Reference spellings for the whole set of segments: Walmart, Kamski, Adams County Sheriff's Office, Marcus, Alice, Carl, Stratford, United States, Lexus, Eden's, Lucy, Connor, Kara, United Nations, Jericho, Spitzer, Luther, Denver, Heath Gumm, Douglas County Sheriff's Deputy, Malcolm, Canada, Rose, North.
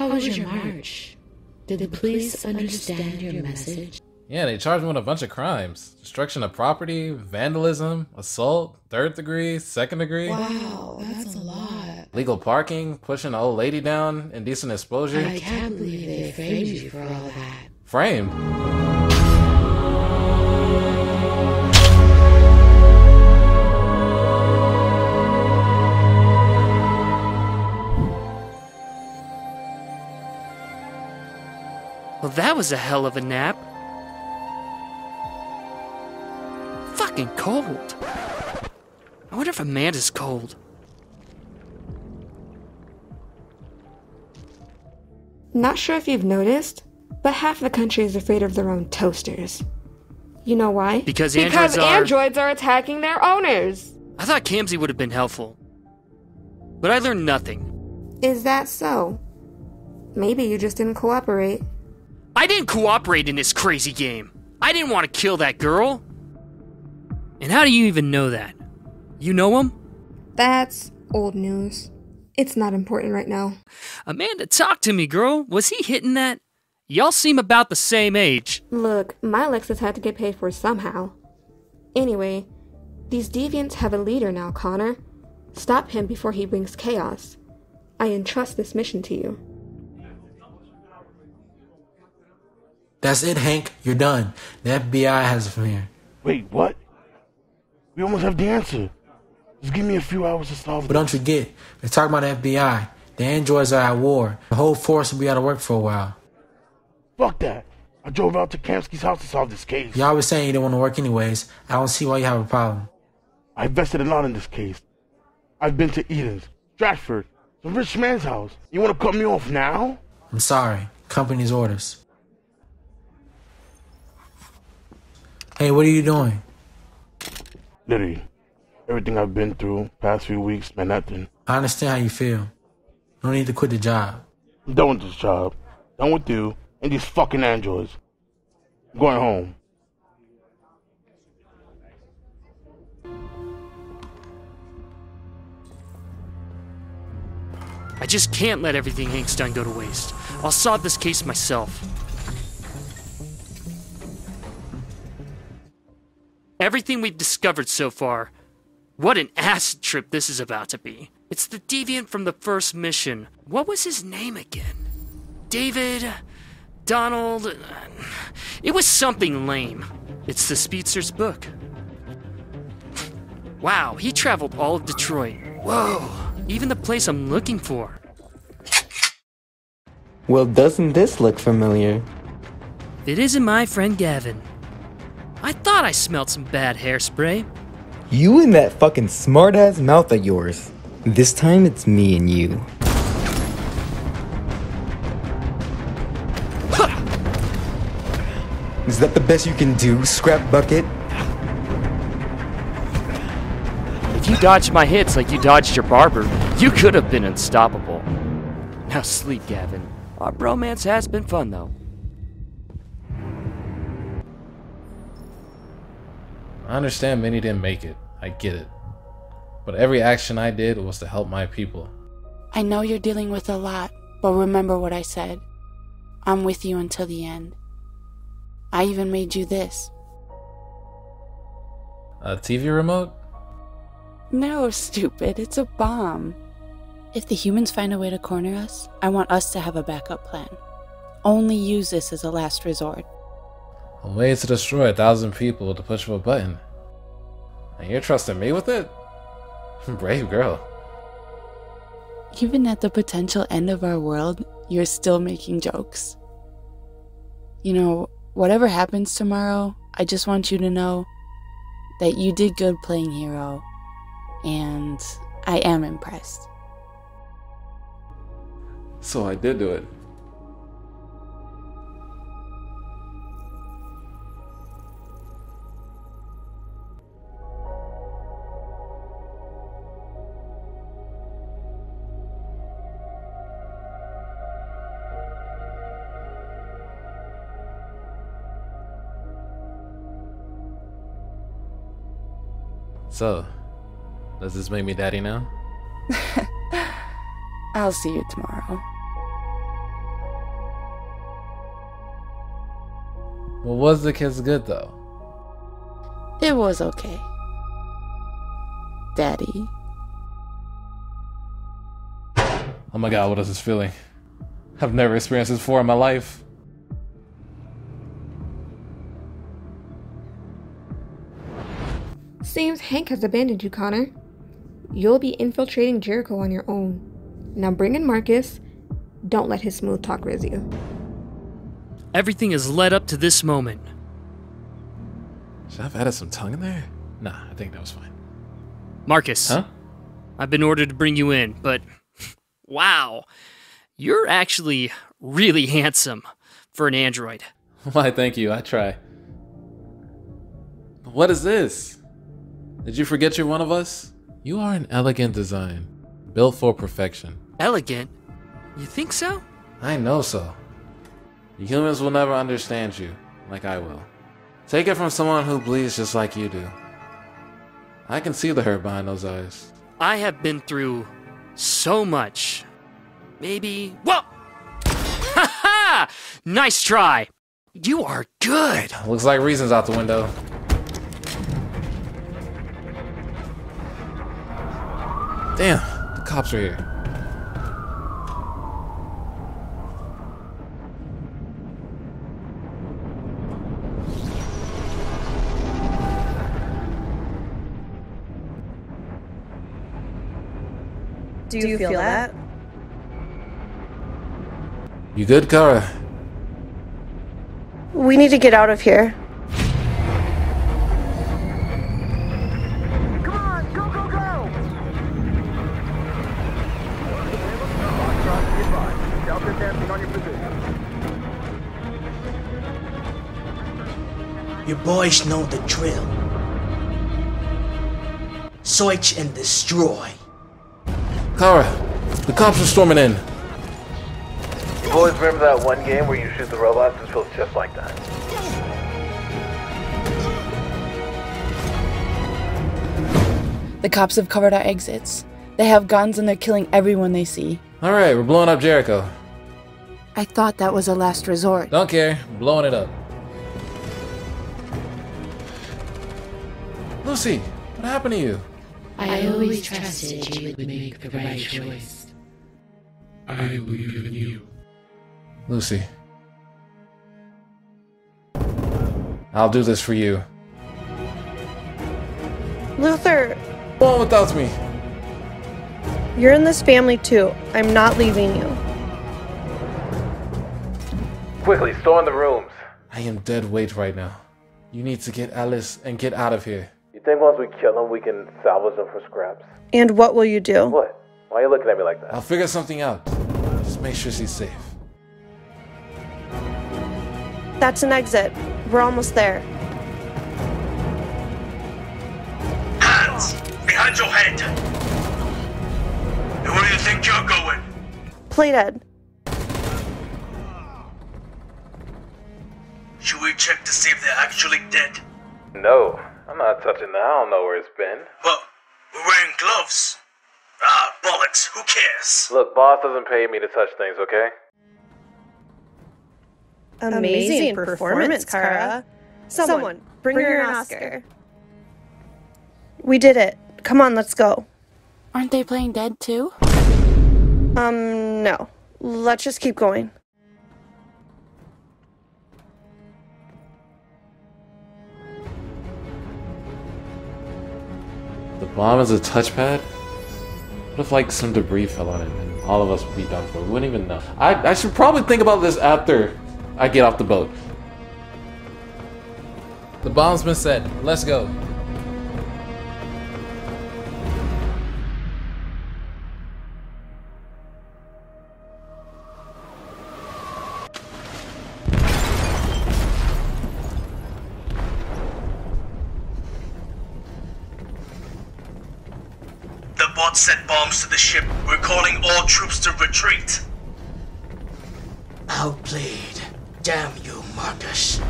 How was your march? Did the police understand your message? Yeah, they charged me with a bunch of crimes. Destruction of property, vandalism, assault, third degree, second degree. Wow, that's a lot. Illegal parking, pushing an old lady down, indecent exposure. I can't believe they framed you for all that. Framed? Well, that was a hell of a nap. Fucking cold. I wonder if Amanda's cold. Not sure if you've noticed, but half the country is afraid of their own toasters. You know why? Because androids are attacking their owners. I thought Kamsi would have been helpful, but I learned nothing. Is that so? Maybe you just didn't cooperate. I didn't cooperate in this crazy game. I didn't want to kill that girl. And how do you even know that? You know him? That's old news. It's not important right now. Amanda, talk to me, girl. Was he hitting that? Y'all seem about the same age. Look, my Lexus had to get paid for somehow. Anyway, these deviants have a leader now, Connor. Stop him before he brings chaos. I entrust this mission to you. That's it, Hank. You're done. The FBI has it from here. Wait, what? We almost have the answer. Just give me a few hours to solve it. But don't forget, they're talking about the FBI. The androids are at war. The whole force will be out of work for a while. Fuck that. I drove out to Kamski's house to solve this case. You're always saying you didn't want to work anyways. I don't see why you have a problem. I invested a lot in this case. I've been to Eden's, Stratford, the rich man's house. You want to cut me off now? I'm sorry. Company's orders. Hey, what are you doing? Literally, everything I've been through past few weeks meant nothing. I understand how you feel. No need to quit the job. I'm done with this job. Done with you and these fucking androids. I'm going home. I just can't let everything Hank's done go to waste. I'll solve this case myself. Everything we've discovered so far, what an acid trip this is about to be. It's the deviant from the first mission. What was his name again? David? Donald? It was something lame. It's the Spitzer's book. Wow, he traveled all of Detroit. Whoa, even the place I'm looking for. Well, doesn't this look familiar? It isn't my friend Gavin. I thought I smelled some bad hairspray. You and that fucking smart-ass mouth of yours. This time it's me and you. Huh. Is that the best you can do, scrap bucket? If you dodged my hits like you dodged your barber, you could have been unstoppable. Now sleep, Gavin. Our bromance has been fun, though. I understand many didn't make it, I get it, but every action I did was to help my people. I know you're dealing with a lot, but remember what I said. I'm with you until the end. I even made you this. A TV remote? No, stupid, it's a bomb. If the humans find a way to corner us, I want us to have a backup plan. Only use this as a last resort. A way to destroy 1,000 people with the push of a button. And you're trusting me with it? Brave girl. Even at the potential end of our world, you're still making jokes. You know, whatever happens tomorrow, I just want you to know that you did good playing hero, and I am impressed. So I did do it. So, does this make me daddy now? I'll see you tomorrow. Well, was the kiss good, though? It was okay. Daddy. Oh my god, what is this feeling? I've never experienced this before in my life. Seems Hank has abandoned you, Connor. You'll be infiltrating Jericho on your own. Now bring in Marcus. Don't let his smooth talk raise you. Everything has led up to this moment. Should I have added some tongue in there? Nah, I think that was fine. Marcus. Huh? I've been ordered to bring you in, but... wow. You're actually really handsome for an android. Why, thank you. I try. What is this? Did you forget you're one of us? You are an elegant design. Built for perfection. Elegant? You think so? I know so. Humans will never understand you, like I will. Take it from someone who bleeds just like you do. I can see the hurt behind those eyes. I have been through so much. Maybe... whoa! Ha ha! Nice try! You are good! Looks like reason's out the window. Damn, the cops are here. Do you feel that? You good, Kara? We need to get out of here. Come on, go, go, go! You boys know the drill. Search and destroy. Kara, the cops are storming in. You always remember that one game where you shoot the robots? It feels just like that. The cops have covered our exits. They have guns and they're killing everyone they see. Alright, we're blowing up Jericho. I thought that was a last resort. Don't care, I'm blowing it up. Lucy, what happened to you? I always trusted you would make the right choice. I believe in you. Lucy. I'll do this for you. Luther! Go on without me. You're in this family too. I'm not leaving you. Quickly, storm the rooms. I am dead weight right now. You need to get Alice and get out of here. You think once we kill them, we can salvage them for scraps? And what will you do? What? Why are you looking at me like that? I'll figure something out. Just make sure she's safe. That's an exit. We're almost there. Hands! Behind your head! And where do you think you're going? Play dead. Should we check to see if they're actually dead? No. I'm not touching that. I don't know where it's been. Well, we're wearing gloves. Ah, bollocks. Who cares? Look, boss doesn't pay me to touch things, okay? Amazing performance, Kara. Someone, bring her an Oscar. We did it. Come on, let's go. Aren't they playing dead, too? No. Let's just keep going. The bomb is a touchpad? What if, like, some debris fell on it and all of us would be done for? We wouldn't even know. I should probably think about this after I get off the boat. The bomb's been set. Let's go. Set bombs to the ship. We're calling all troops to retreat. Outplayed. Damn you, Marcus.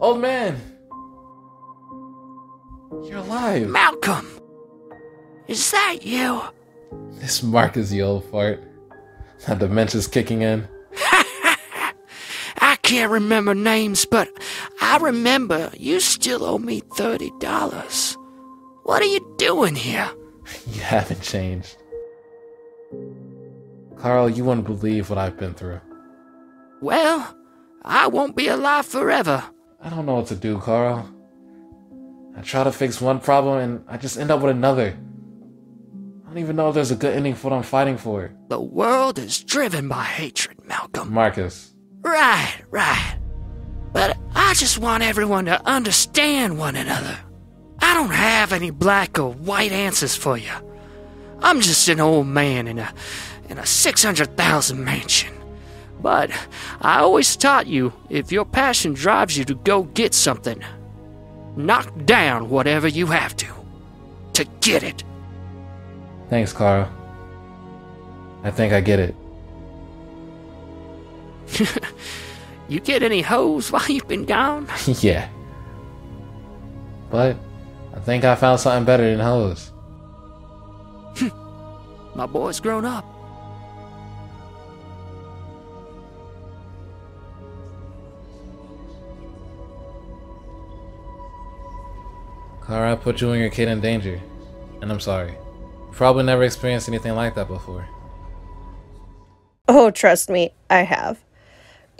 Old man! You're alive! Malcolm! Is that you? This Marcus, you old fart. That dementia's kicking in. I can't remember names, but I remember you still owe me $30. What are you doing here? You haven't changed. Carl, you wouldn't believe what I've been through. Well, I won't be alive forever. I don't know what to do, Carl. I try to fix one problem and I just end up with another. I don't even know if there's a good ending for what I'm fighting for. The world is driven by hatred, Malcolm. Marcus. Right. But I just want everyone to understand one another. I don't have any black or white answers for you. I'm just an old man in a 600,000 mansion. But I always taught you, if your passion drives you to go get something, knock down whatever you have to get it. Thanks, Kara. I think I get it. You get any hoes while you've been gone? Yeah. But I think I found something better than hoes. My boy's grown up. Kara, I put you and your kid in danger, and I'm sorry. You probably never experienced anything like that before. Oh, trust me, I have.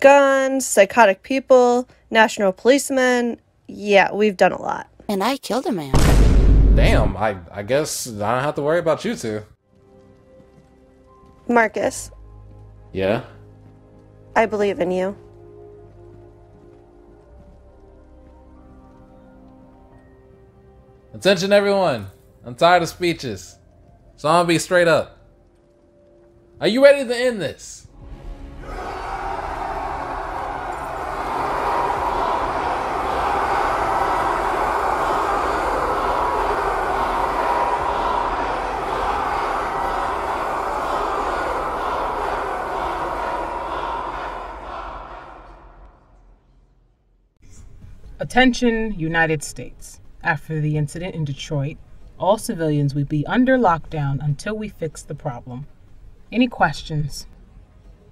Guns, psychotic people, national policemen. Yeah, we've done a lot. And I killed a man. Damn, I guess I don't have to worry about you two. Marcus. Yeah? I believe in you. Attention everyone! I'm tired of speeches, so I'm gonna be straight up. Are you ready to end this? Attention, United States. After the incident in Detroit, all civilians will be under lockdown until we fix the problem. Any questions?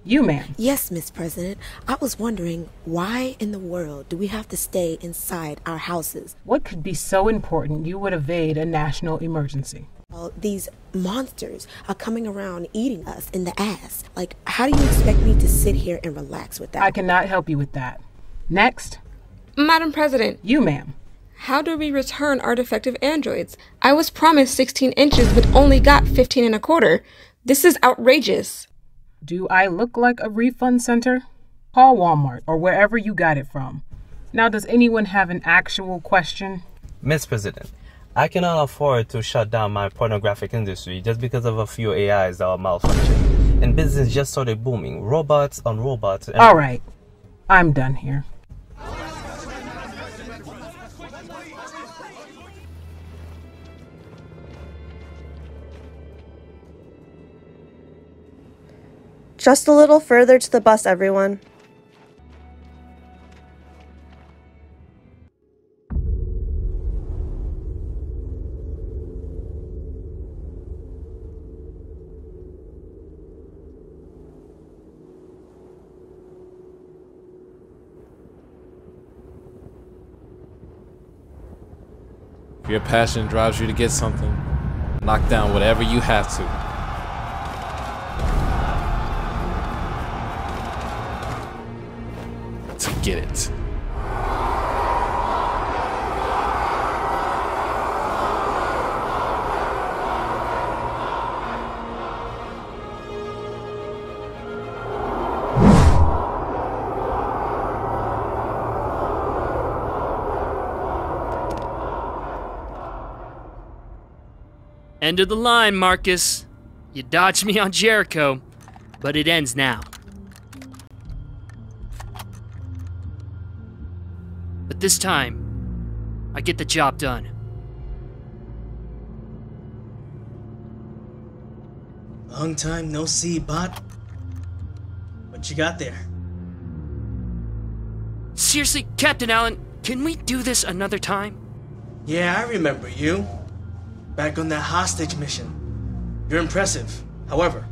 You, ma'am. Yes, Miss President. I was wondering, why in the world do we have to stay inside our houses? What could be so important you would evade a national emergency? Well, these monsters are coming around eating us in the ass. Like, how do you expect me to sit here and relax with that? I cannot help you with that. Next. Madam President. You, ma'am. How do we return our defective androids? I was promised 16 inches but only got 15 1/4. This is outrageous. Do I look like a refund center? Call Walmart or wherever you got it from. Now, does anyone have an actual question? Miss President, I cannot afford to shut down my pornographic industry just because of a few AIs that are malfunctioning. And business just started booming. Robots on robots. And all right, I'm done here. Just a little further to the bus, everyone. If your passion drives you to get something, knock down whatever you have to. Get it. End of the line, Marcus. You dodged me on Jericho, but it ends now. This time, I get the job done. Long time no see, bot. What you got there? Seriously, Captain Allen, Can we do this another time? Yeah, I remember you. Back on that hostage mission. You're impressive. However,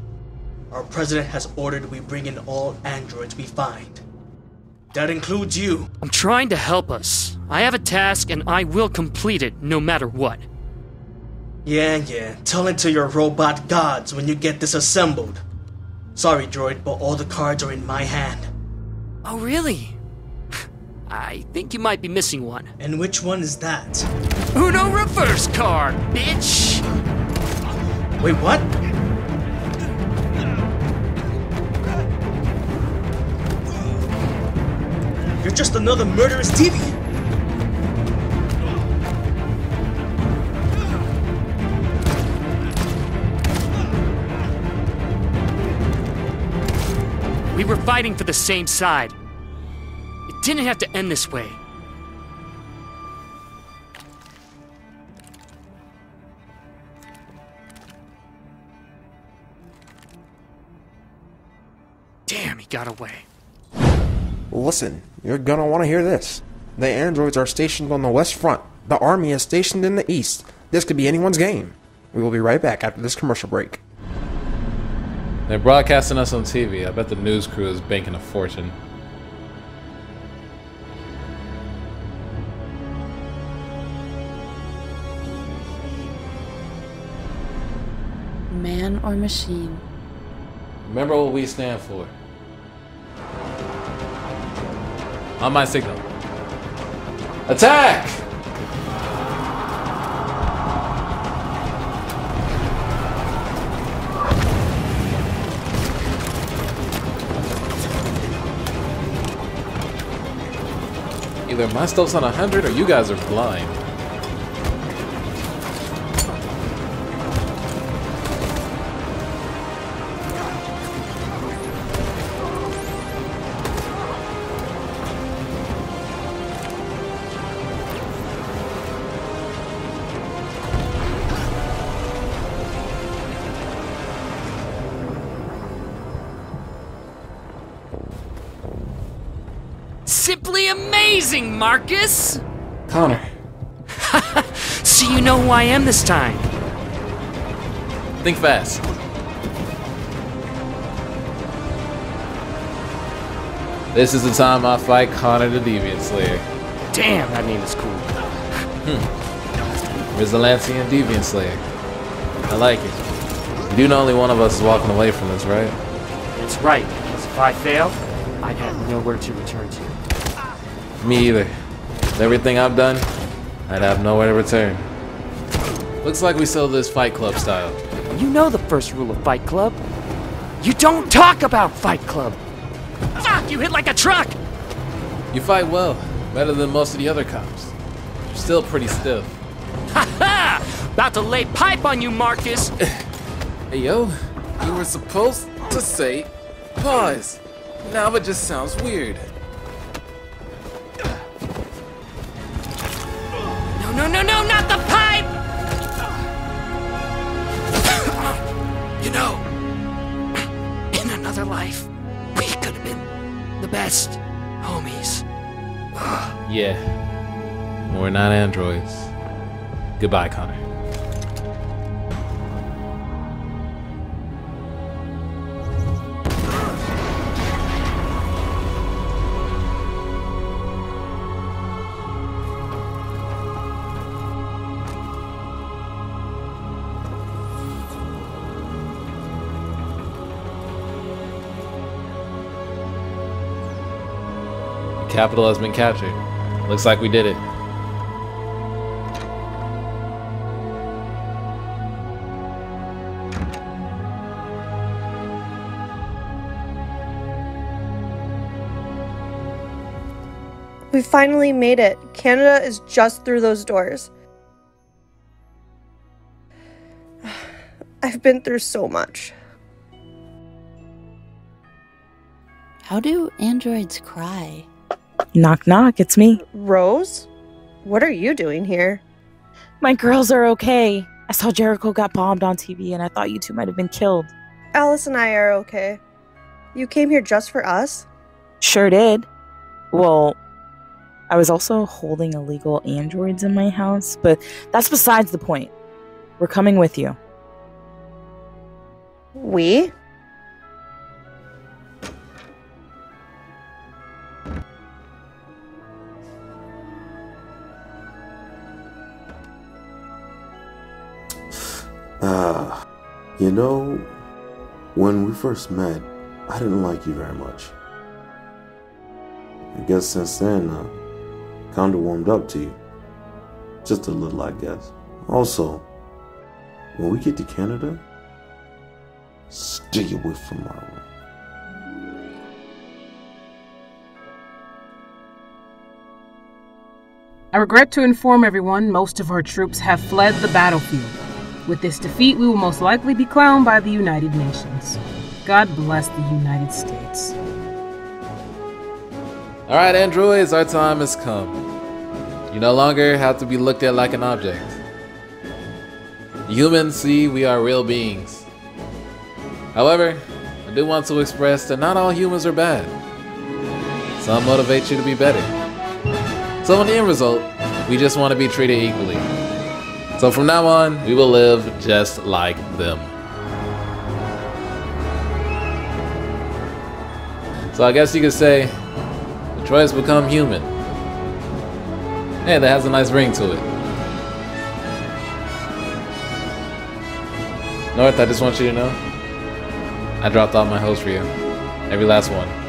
our president has ordered we bring in all androids we find. That includes you. I'm trying to help us. I have a task and I will complete it no matter what. Yeah. Tell it to your robot gods when you get this assembled. Sorry, droid, but all the cards are in my hand. Oh, really? I think you might be missing one. And which one is that? Uno reverse card, bitch! Wait, what? You're just another murderous deviant! We were fighting for the same side. It didn't have to end this way. Damn, he got away. Listen, you're gonna want to hear this. The androids are stationed on the West Front. The army is stationed in the East. This could be anyone's game. We will be right back after this commercial break. They're broadcasting us on TV. I bet the news crew is banking a fortune. Man or machine? Remember what we stand for. On my signal. Attack! Either my stuff's on 100 or you guys are blind. Simply amazing, Marcus! Connor. So you know who I am this time. Think fast. This is the time I fight Connor the Deviant Slayer. Damn, that name is cool. Rizalancian Deviant Slayer. I like it. You do know only one of us is walking away from this, right? That's right, because if I fail, I have nowhere to return to. Me either. With everything I've done, I'd have nowhere to return. Looks like we sell this Fight Club style. You know the first rule of Fight Club. You don't talk about Fight Club. Fuck, you hit like a truck! You fight well, better than most of the other cops. You're still pretty stiff. Ha-ha! About to lay pipe on you, Marcus! Hey, yo, you were supposed to say pause. Now it just sounds weird. No, not the pipe! You know, in another life, we could have been the best homies. Yeah. We're not androids. Goodbye, Connor. Capital has been captured. Looks like we did it. We finally made it. Canada is just through those doors. I've been through so much. How do androids cry? Knock, knock, it's me. Rose? What are you doing here? My girls are okay. I saw Jericho got bombed on TV and I thought you two might have been killed. Alice and I are okay. You came here just for us? Sure did. Well, I was also holding illegal androids in my house, but that's besides the point. We're coming with you. We? You know, when we first met, I didn't like you very much. I guess since then, I kind of warmed up to you. Just a little, I guess. Also, when we get to Canada, stay away from my room. I regret to inform everyone most of our troops have fled the battlefield. With this defeat, we will most likely be clowned by the United Nations. God bless the United States. Alright, androids, our time has come. You no longer have to be looked at like an object. Humans see we are real beings. However, I do want to express that not all humans are bad. Some motivate you to be better. So in the end result, we just want to be treated equally. So from now on, we will live just like them. So I guess you could say, Detroit has become human. Hey, that has a nice ring to it. North, I just want you to know, I dropped off my hoes for you. Every last one.